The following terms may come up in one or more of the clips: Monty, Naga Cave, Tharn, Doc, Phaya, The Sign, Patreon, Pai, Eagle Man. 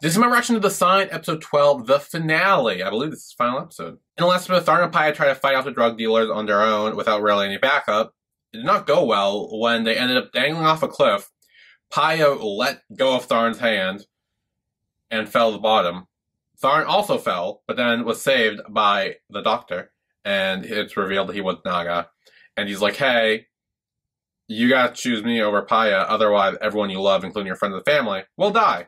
This is my reaction to The Sign, episode 12, the finale. I believe this is the final episode. In the last episode, Tharn and Pai tried to fight off the drug dealers on their own without really any backup. It did not go well when they ended up dangling off a cliff. Phaya let go of Tharn's hand and fell to the bottom. Tharn also fell, but then was saved by the doctor. And it's revealed that he was Naga. And he's like, hey, you gotta choose me over Phaya. Otherwise, everyone you love, including your friends and family, will die.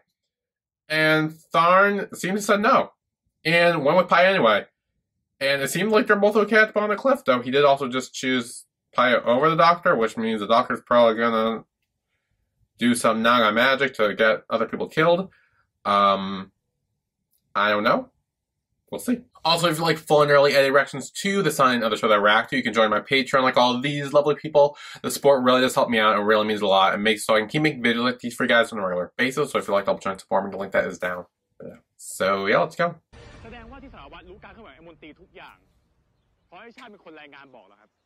And Tharn seemed to say no, and went with Pai anyway. And it seemed like they're both okay up on the cliff, though. He did also just choose Pai over the doctor, which means the doctor's probably gonna do some Naga magic to get other people killed. I don't know. We'll see. Also, if you like full and early edit reactions to The Sign and other show that I react to, you can join my Patreon like all these lovely people. The support really does help me out. It really means a lot. And makes so I can keep making videos like these for you guys on a regular basis. So if you'd like to help join support me, the link that is down. So yeah, let's go.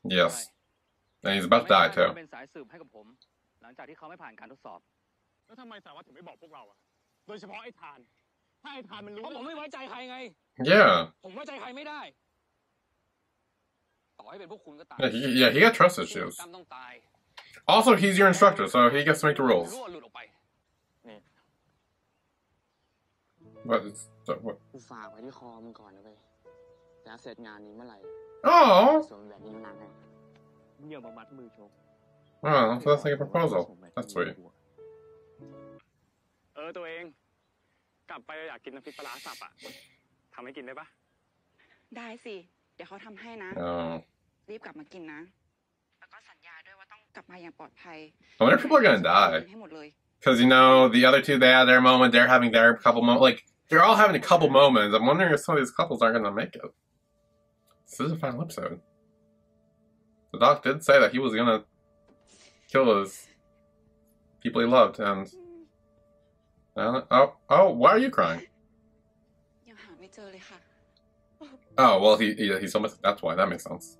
Yes. And he's about to die too. Yeah. Yeah, he got trust issues. Also, he's your instructor, so he gets to make the rules. What is that? What? Oh! Wow, so that's like a proposal. That's sweet. Oh. I wonder if people are gonna die. Because, you know, the other two, they had their moment, they're having their couple moments. Like, they're all having a couple moments. I'm wondering if some of these couples aren't gonna make it. This is a final episode. The doc did say that he was gonna kill his people he loved, and... Oh, why are you crying? Oh, well, he's almost, that's why, that makes sense.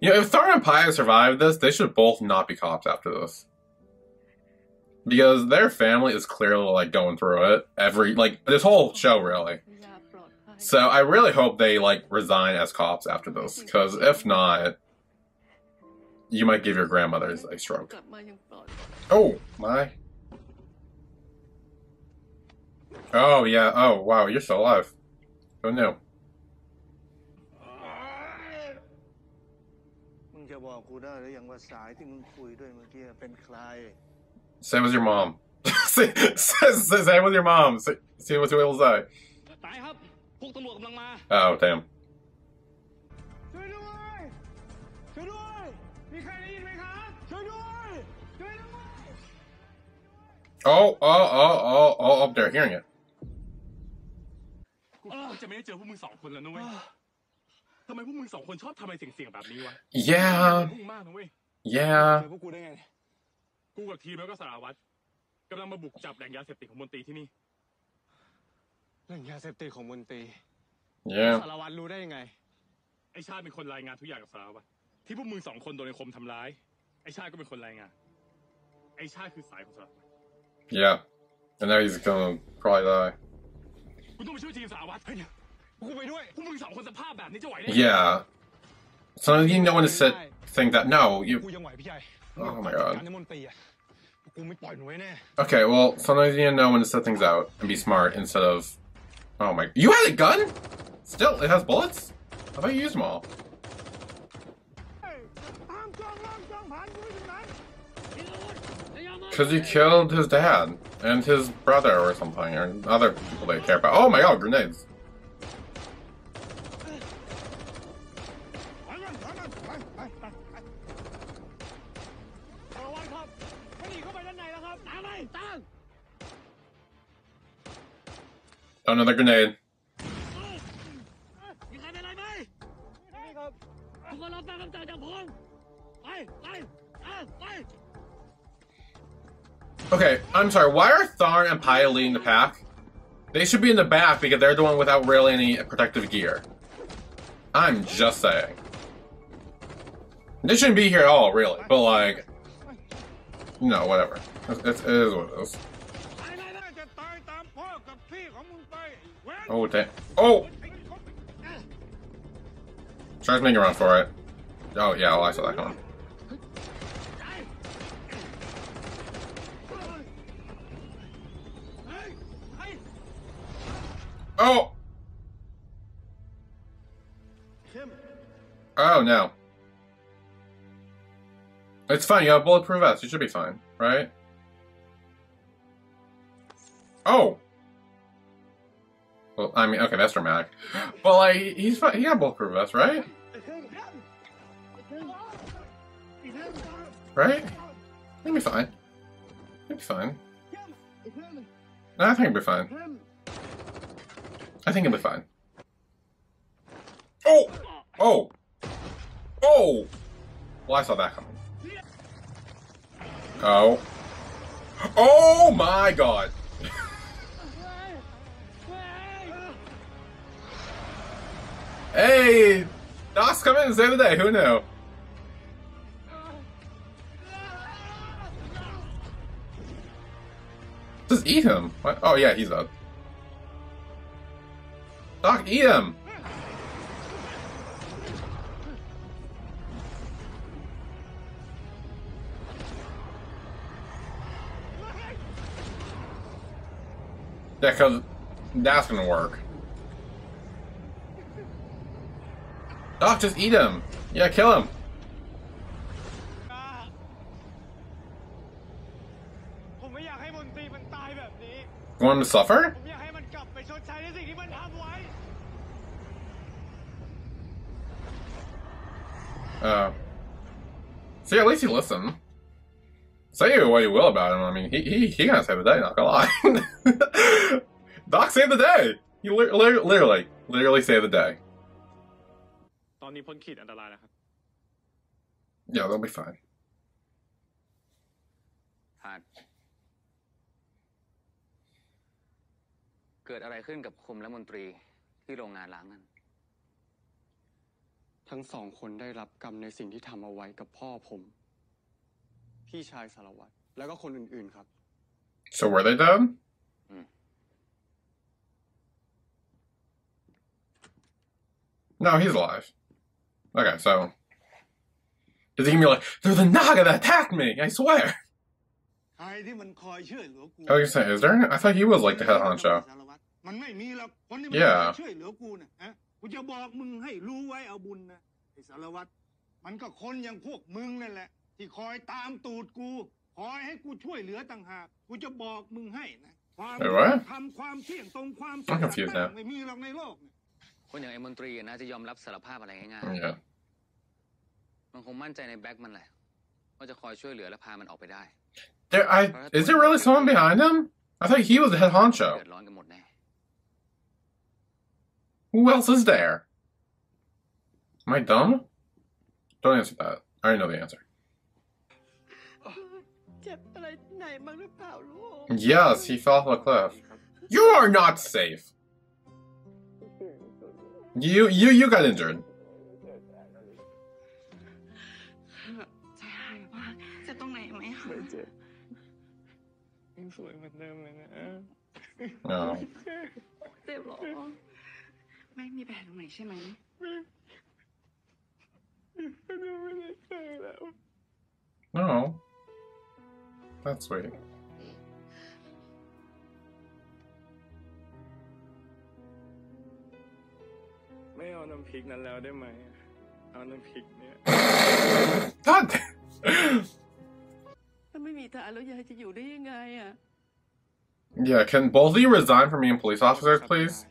You know, if Tharn and Pai survived this, they should both not be cops after this. Because their family is clearly, like, going through it. Like, this whole show, really. So I really hope they, like, resign as cops after this. Because if not... You might give your grandmother a stroke. Oh, my. Oh, yeah. Oh, wow. You're still alive. Oh, no. Same as your mom. Same with your mom. See what you will say. Oh, damn. Oh, they're hearing it. Yeah. Yeah. Yeah. Yeah, and now he's gonna probably die. Yeah. So you know when to sit, think that, no, you... Oh my god. Okay, well, sometimes you know when to set things out and be smart instead of... Oh my... You had a gun?! Still, it has bullets? I thought you used them all. Because he killed his dad and his brother or something, or other people they care about. Oh my god, grenades. Another grenade. Okay, I'm sorry, why are Tharn and Pai leading the pack? They should be in the back because they're the one without really any protective gear. I'm just saying. They shouldn't be here at all, really, but like... No, whatever. It is what it is. Oh, damn. Oh! Try to make a run for it. Oh, yeah, well, I saw that coming. Oh! Oh, no. It's fine, you have a bulletproof vest. You should be fine, right? Oh! Well, I mean, okay, that's dramatic. But, like, he's fine. He got a bulletproof vest, right? Right? He'll be fine. He'll be fine. No, I think he'll be fine. I think he'll be fine. Oh! Oh! Oh! Well, I saw that coming. Oh. Oh my god! Hey! Doc's coming and saved the day, who knew? Just eat him. What? Oh yeah, he's dead. Doc, eat him! Yeah, cause that's gonna work. Doc, just eat him. Yeah, kill him. You want him to suffer? See, at least you listen. Say what you will about him, I mean, he gonna save the day, not gonna lie. Doc saved the day! He literally saved the day. Yeah, they'll be fine. So were they dead? No, he's alive. Okay, so... Is he gonna be like, they're the Naga that attacked me, I swear! I was saying, is there any? I thought he was like the head honcho. Yeah. Wait, what? I'm confused now. Yeah. Is there really someone behind him? I thought he was the head honcho. Who else is there? Am I dumb? Don't answer that. I already know the answer. Yes, he fell off a cliff. You are not safe. You got injured. No. No. That's sweet. God! Yeah, can both of you resign from being police officers, please?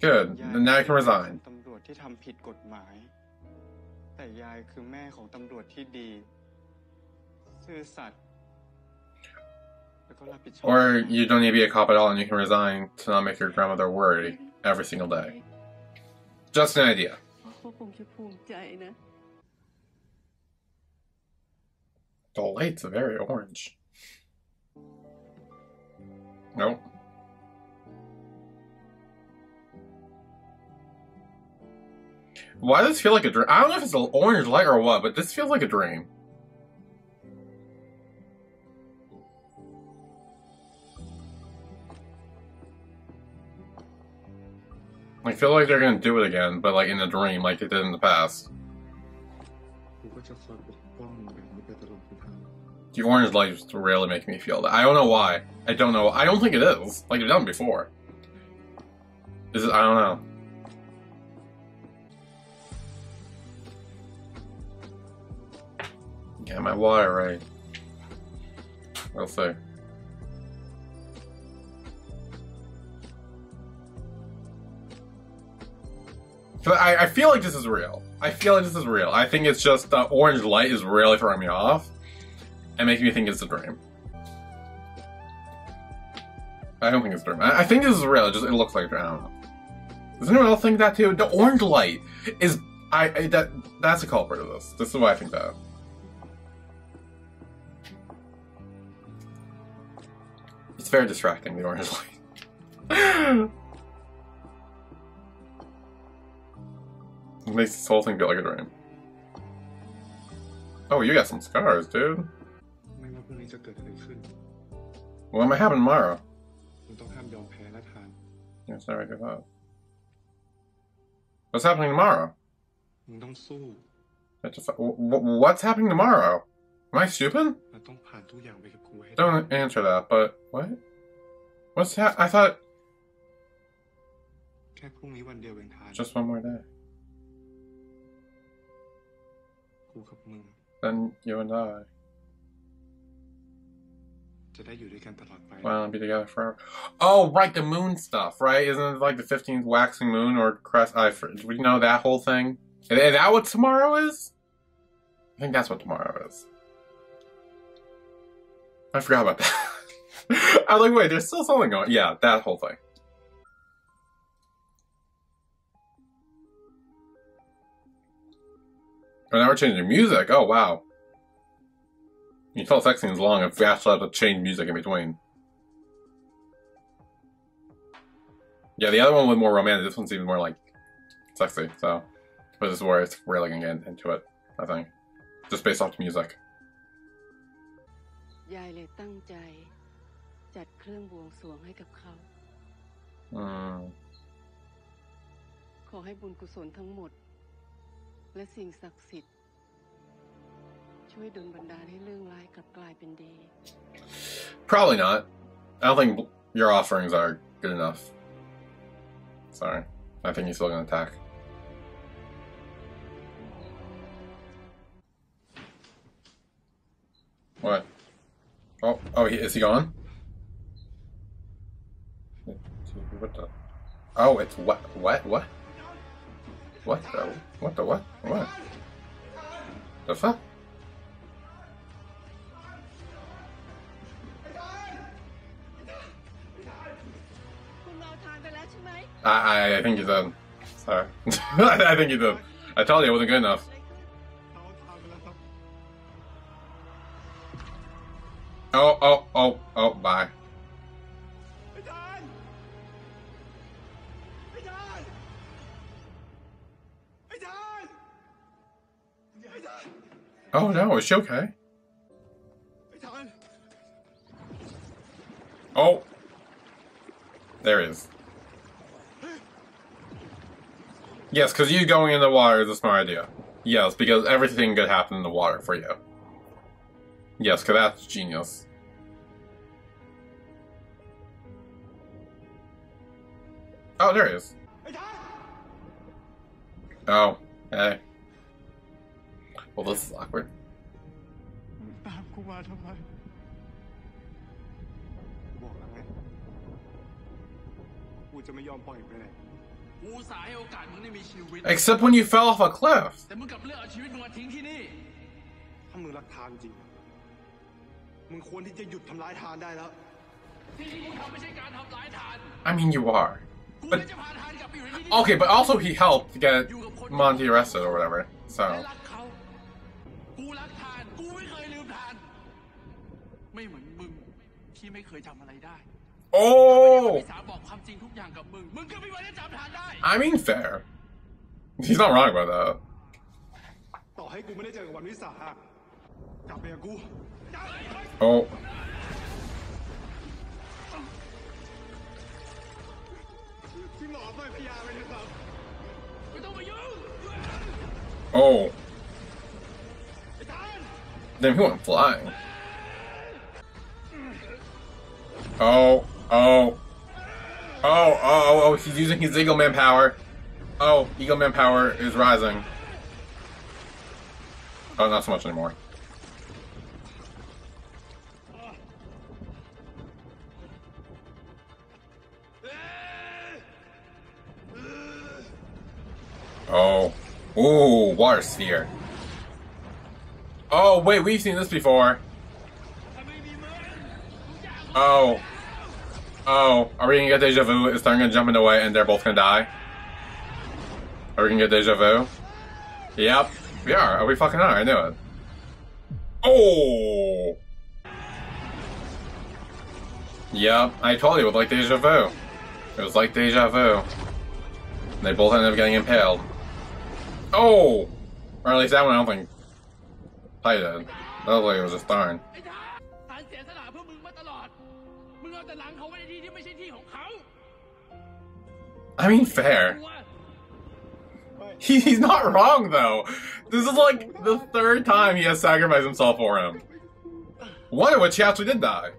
Good, and now you can resign. Or you don't need to be a cop at all and you can resign to not make your grandmother worry every single day. Just an idea. The lights are very orange. Nope. Why does this feel like a drain? I don't know if it's an orange light or what, but this feels like a drain. I feel like they're gonna do it again, but like in a dream, like they did in the past. The orange lights really make me feel that. I don't know why. I don't know. I don't think it is. Like, they've done it before. This is, I don't know. Get my water right. We'll see. So I feel like this is real. I feel like this is real. I think it's just the orange light is really throwing me off and making me think it's a dream. I don't think it's a dream. I think this is real. It just it looks like a dream. I don't know. Does anyone else think that too? The orange light is that's a culprit of this. This is why I think that. It's very distracting, the orange light. It makes this whole thing feel like a dream. Oh, you got some scars, dude. What am I having tomorrow? Yeah, sorry, I give up. What's happening tomorrow? What's happening tomorrow? Am I stupid? Don't answer that, but what? What's that? I thought... Just one more day. Then you and I. Well, be together forever. Oh, right, the moon stuff, right? Isn't it like the 15th waxing moon or crest? We know that whole thing. Is that what tomorrow is? I think that's what tomorrow is. I forgot about that. I was like, wait, there's still something going on. Yeah, that whole thing. Oh, now we're changing music. Oh, wow. You can tell the sex scene's long if we actually have to change music in between. Yeah, the other one was more romantic. This one's even more, like, sexy, so. But this is where it's really going to get into it, I think. Just based off the music. Probably not. I don't think your offerings are good enough. Sorry. I think he's still gonna attack. What? Oh, is he gone? What the? Oh, it's what? What? The fuck? I think he's done. Sorry. I think he's done. I told you it wasn't good enough. Oh, bye. Oh no, is she okay? Oh! There it is. Yes, because you going in the water is a smart idea. Yes, because everything could happen in the water for you. Yes, because that's genius. Oh, there it is. Oh, hey. Well, this is awkward. Except when you fell off a cliff. I mean, you are. But okay, but also he helped get Monty arrested or whatever. So. Oh! I mean, fair. He's not wrong about that. Oh. Oh. Damn, he went flying. Oh. Oh. Oh, oh, oh, oh, he's using his Eagle Man power. Oh, Eagle Man power is rising. Oh, not so much anymore. Oh. Ooh, water sphere. Oh, wait, we've seen this before. Oh. Oh, are we gonna get deja vu? Is Tharn gonna jump in the way and they're both gonna die? Are we gonna get deja vu? Yep, we are. Are we fucking are? I knew it. Oh! Yep, I told you it was like deja vu. It was like deja vu. They both ended up getting impaled. Oh! Or at least that one I don't think Pai did. That was like it was just Tharn. I mean, fair. He's not wrong, though. This is like the third time he has sacrificed himself for him. One of which he actually did die.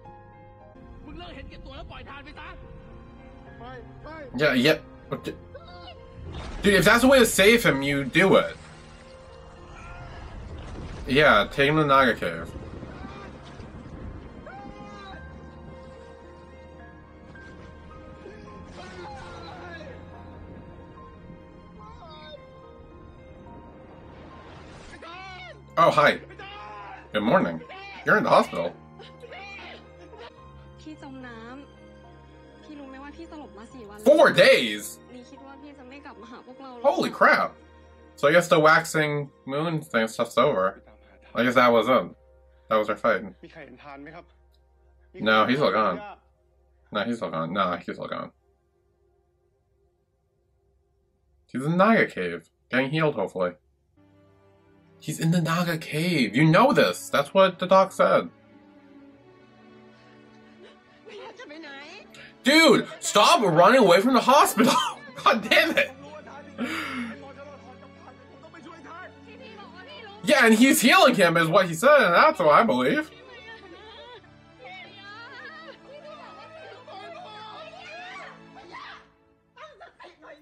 Yeah, yep. Yeah. Dude, if that's a way to save him, you do it. Yeah, take him to the Naga Cave. Oh, hi. Good morning. You're in the hospital. Four days? Holy crap. So I guess the waxing moon thing stuff's over. I guess that was it. That was our fight. No, he's all gone. No, he's all gone. No, he's all gone. He's in the Naga Cave. Getting healed, hopefully. He's in the Naga Cave. You know this. That's what the doc said. Dude, stop running away from the hospital. God damn it. Yeah, and he's healing him is what he said, and that's what I believe.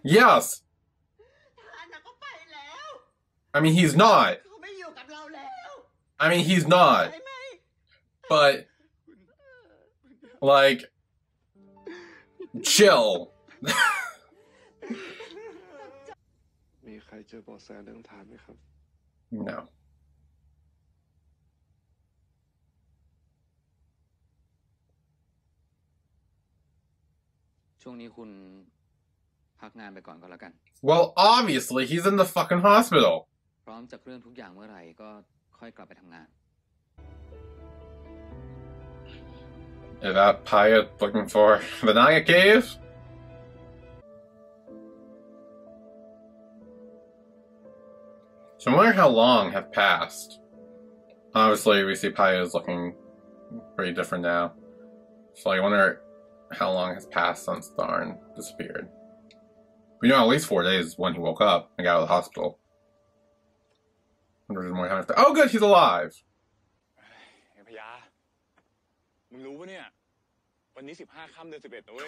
Yes. I mean, he's not. I mean, he's not. But, like, chill. No. Well, obviously, he's in the fucking hospital. Is that Phaya looking for the Naga Cave? So I wonder how long have passed. Obviously we see Phaya is looking pretty different now. So I wonder how long has passed since Tharn disappeared. We know at least 4 days when he woke up and got out of the hospital. Oh good, he's alive!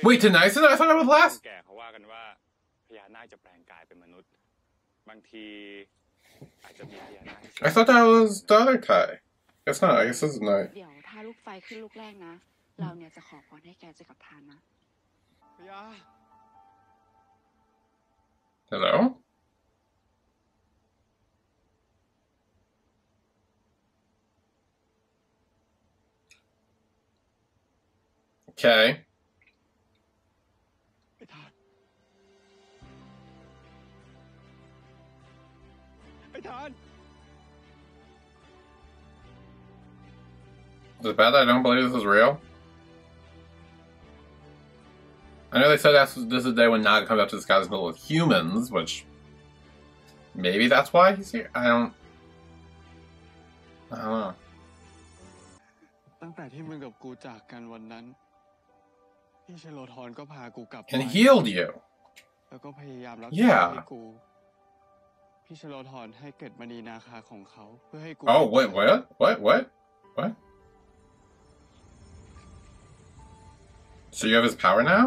Wait, tonight's the night I thought I was last? I thought that was the other guy. Guess not, I guess this is night. Hello? Okay. Is it bad that I don't believe this is real? I know they said this is the day when Naga comes up to the sky as a with humans, which Maybe that's why he's here. I don't know. ตั้งแต่ที่มึงกับกูจากกันวันนั้นพี่ชโลธรก็พากูกลับ and healed you. แล้วก็พยายามรักษาให้กู พี่ชโลธรให้เกตมณีนาคาของเขาเพื่อให้กู oh wait what so you have his power now?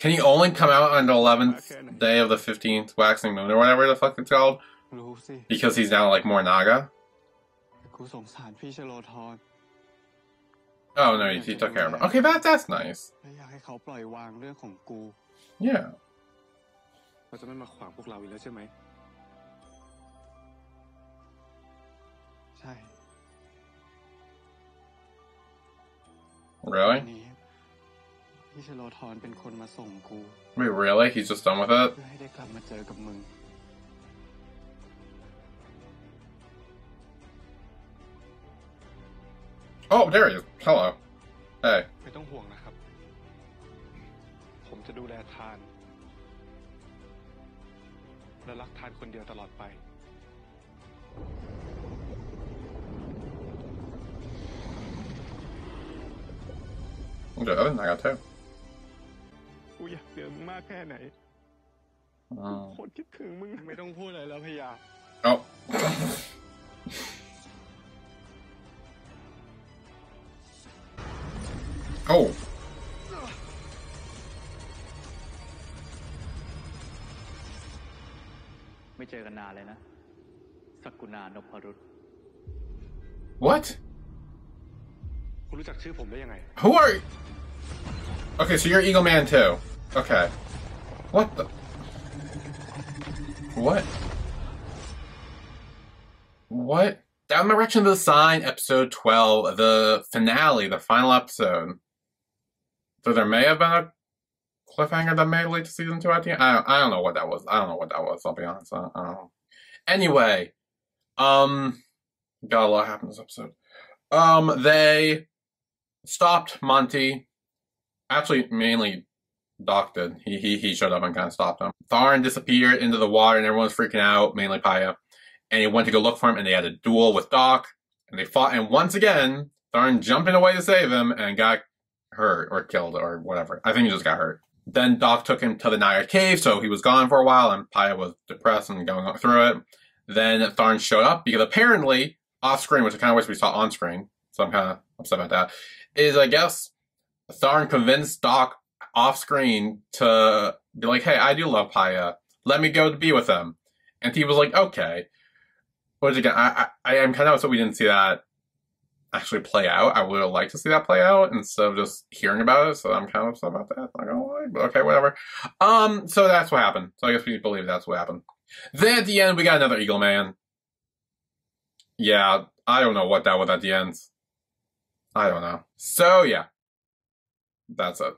Can you only come out on the 11th day of the 15th waxing moon or whatever the fuck it's called? Because he's now like more Naga? Oh no, he took care of her. Okay, that's nice. Yeah. Really? Wait, really? He's just done with it? Oh, there he is. Hello. Hey. I'm doing other Naga too. Oh. Oh. What? Who are you? Okay, so you're Eagle Man too. Okay. What the? What? What? Down the Direction of the Sign, episode 12, the finale, the final episode. So there may have been a cliffhanger that may lead to season 2 at the end. I don't know what that was. I'll be honest. I don't know. Anyway, got a lot happened this episode. They stopped Monty. Actually, mainly Doc did. He showed up and kind of stopped him. Tharn disappeared into the water and everyone was freaking out, mainly Phaya. And he went to go look for him and they had a duel with Doc. And they fought, and once again, Tharn jumped in a way to save him and got hurt or killed or whatever. I think he just got hurt. Then Doc took him to the Naga Cave, so he was gone for a while and Phaya was depressed and going through it. Then Tharn showed up because apparently, off screen, which I kind of wish we saw on screen, so I'm kind of upset about that, is I guess Tharn convinced Doc off screen to be like, hey, I do love Phaya. Let me go to be with him. And he was like, okay. Which again, I'm kind of upset we didn't see that actually play out. I would have liked to see that play out instead of just hearing about it. So I'm kind of upset about that. Not gonna lie, but okay, whatever. So that's what happened. So I guess we believe that's what happened. Then at the end, we got another Eagle Man. Yeah, I don't know what that was at the end. I don't know. So yeah. That's it.